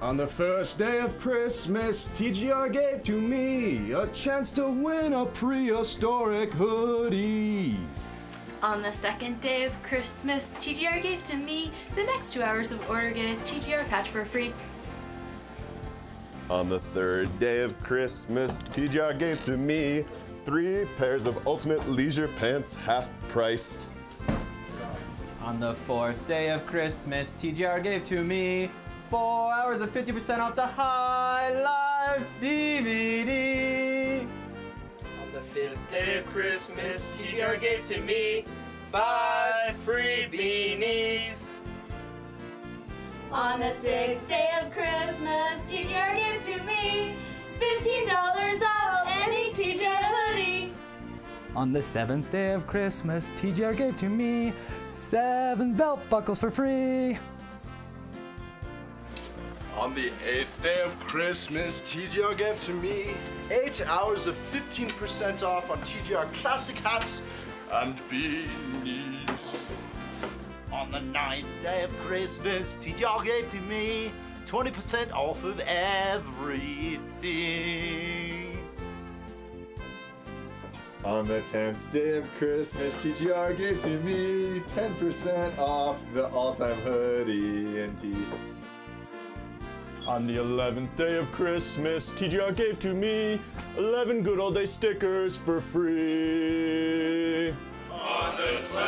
On the first day of Christmas, TGR gave to me a chance to win a prehistoric hoodie. On the second day of Christmas, TGR gave to me the next 2 hours of Ortega TGR patch for free. On the third day of Christmas, TGR gave to me 3 pairs of Ultimate Leisure Pants half price. On the fourth day of Christmas, TGR gave to me 4 hours of 50% off the High Life DVD. On the fifth day of Christmas, TGR gave to me 5 free beanies. On the sixth day of Christmas, TGR gave to me $15 off any TJ hoodie. On the seventh day of Christmas, TGR gave to me 7 belt buckles for free. On the 8th day of Christmas, TGR gave to me 8 hours of 15% off on TGR classic hats and beanies. On the 9th day of Christmas, TGR gave to me 20% off of everything. On the 10th day of Christmas, TGR gave to me 10% off the all-time hoodie and tee. On the 11th day of Christmas, TGR gave to me 11 good old day stickers for free. On the